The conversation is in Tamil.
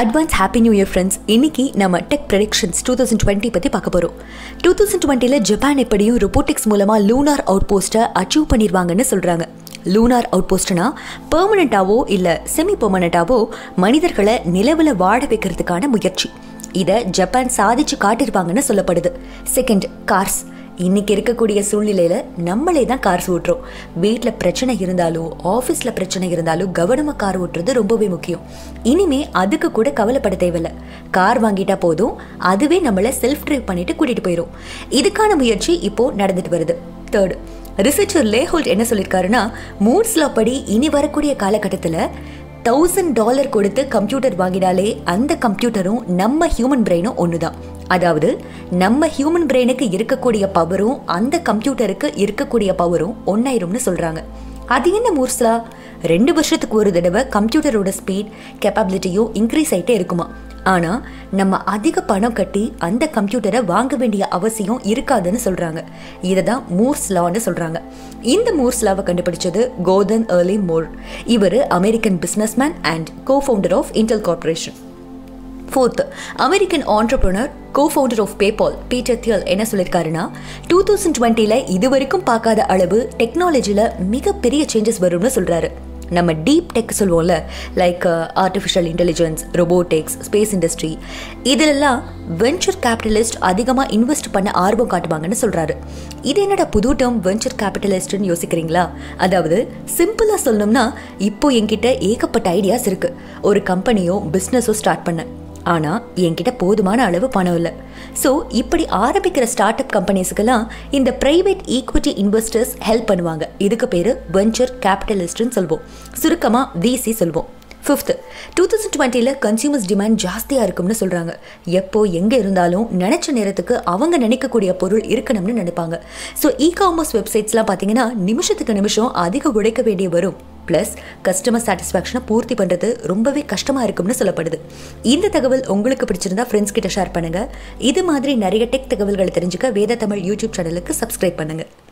Advance happy new year friends. இன்னைக்கு நம்ம டெக் ப்ரெடிக்ஷன்ஸ் 2020 பற்றி பார்க்க போகிறோம். 2020ல் ஜப்பான் எப்படியும் ரொபோட்டிக்ஸ் மூலமாக லூனார் அவுட் போஸ்ட்டை அச்சீவ் பண்ணிடுவாங்கன்னு சொல்கிறாங்க. லூனார் அவுட் போஸ்ட்னா பெர்மனண்ட்டாவோ இல்லை செமி பெர்மனண்ட்டாவோ மனிதர்களை நிலவில் வாழ வைக்கிறதுக்கான முயற்சி. இதை ஜப்பான் சாதிச்சு காட்டிருப்பாங்கன்னு சொல்லப்படுது. Second, cars. இன்றைக்கி இருக்கக்கூடிய சூழ்நிலையில் நம்மளே தான் கார்ஸ் ஓட்டுறோம். வீட்டில் பிரச்சனை இருந்தாலோ ஆஃபீஸில் பிரச்சனை இருந்தாலோ கவனமாக கார் ஓட்டுறது ரொம்பவே முக்கியம். இனிமேல் அதுக்கு கூட கவலைப்பட தேவையில்லை. கார் வாங்கிட்டா போதும், அதுவே நம்மளை செல்ஃப் ட்ரைவ் பண்ணிவிட்டு கூட்டிகிட்டு போயிடும். இதுக்கான முயற்சி இப்போது நடந்துட்டு வருது. தேர்டு, ரிசர்ச்சர் லேஹோல்ட் என்ன சொல்லியிருக்காருன்னா, மூர்ஸ் லா படி இனி வரக்கூடிய காலகட்டத்தில் $1000 கொடுத்து கம்ப்யூட்டர் வாங்கினாலே அந்த கம்ப்யூட்டரும் நம்ம ஹியூமன் பிரெயினும் ஒன்று தான். அதாவது நம்ம ஹியூமன் பிரெயினுக்கு இருக்கக்கூடிய பவரும் அந்த கம்ப்யூட்டருக்கு இருக்கக்கூடிய பவரும் ஒன்றாயிரும்னு சொல்கிறாங்க. அது என்ன மூர்ஸ் லா? 2 வருஷத்துக்கு ஒரு தடவை கம்ப்யூட்டரோட ஸ்பீட் கேப்பபிலிட்டியும் இன்க்ரீஸ் ஆகிட்டே இருக்குமா. ஆனால் நம்ம அதிக பணம் கட்டி அந்த கம்ப்யூட்டரை வாங்க வேண்டிய அவசியம் இருக்காதுன்னு சொல்கிறாங்க. இதை தான் மூர்ஸ் லான்னு சொல்கிறாங்க. இந்த மூர்ஸ் லாவை கண்டுபிடிச்சது கோர்டன் ஏர்லி மூர். இவர் American businessman and cofounder of Intel corporation. Fourth, American entrepreneur cofounder of PayPal Peter Thiel என்ன சொல்லியிருக்காருன்னா, 2020ல் இதுவரைக்கும் பார்க்காத அளவு டெக்னாலஜியில் மிகப்பெரிய சேஞ்சஸ் வரும்னு சொல்கிறாரு. நம்ம டீப் டெக் சொல்லுவோம்ல, like artificial intelligence, robotics, space industry, இதிலெல்லாம் வெஞ்சர் கேபிட்டலிஸ்ட் அதிகமாக இன்வெஸ்ட் பண்ண ஆர்வம் காட்டுவாங்கன்னு சொல்கிறாரு. இது என்னடா புது டேர்ம் வெஞ்சர் கேபிட்டலிஸ்ட்னு யோசிக்கிறீங்களா? அதாவது சிம்பிளாக சொல்லணும்னா, இப்போ என்கிட்ட ஏகப்பட்ட ஐடியாஸ் இருக்குது. ஒரு கம்பெனியோ பிஸ்னஸோ ஸ்டார்ட் பண்ணேன். ஆனால் என்கிட்ட போதுமான அளவு பணம் இல்லை. ஸோ இப்படி ஆரம்பிக்கிற ஸ்டார்ட் அப் கம்பெனிஸுக்கெல்லாம் இந்த ப்ரைவேட் ஈக்விட்டி இன்வெஸ்டர்ஸ் ஹெல்ப் பண்ணுவாங்க. இதுக்கு பேர் வெஞ்சர் கேபிட்டலிஸ்ட்னு சொல்வோம். சுருக்கமாக விசி சொல்வோம். ஃபிஃப்த்து, 2020ல் கன்சியூமர்ஸ் டிமாண்ட் ஜாஸ்தியாக இருக்கும்னு சொல்கிறாங்க. எப்போ எங்கே இருந்தாலும் நினச்ச நேரத்துக்கு அவங்க நினைக்கக்கூடிய பொருள் இருக்கணும்னு நினைப்பாங்க. ஸோ இகாமர்ஸ் வெப்சைட்ஸ்லாம் பார்த்தீங்கன்னா நிமிஷத்துக்கு நிமிஷம் அதிக உழைக்க வேண்டிய வரும். ப்ளஸ் கஸ்டமர் சாட்டிஸ்ஃபேக்ஷனை பூர்த்தி பண்ணுறது ரொம்பவே கஷ்டமாக இருக்கும்னு சொல்லப்படுது. இந்த தகவல் உங்களுக்கு பிடிச்சிருந்தா ஃப்ரெண்ட்ஸ் கிட்ட ஷேர் பண்ணுங்கள். இது மாதிரி நிறைய டெக் தகவல்களை தெரிஞ்சுக்க வேத தமிழ் யூடியூப் சேனலுக்கு சப்ஸ்கிரைப் பண்ணுங்கள்.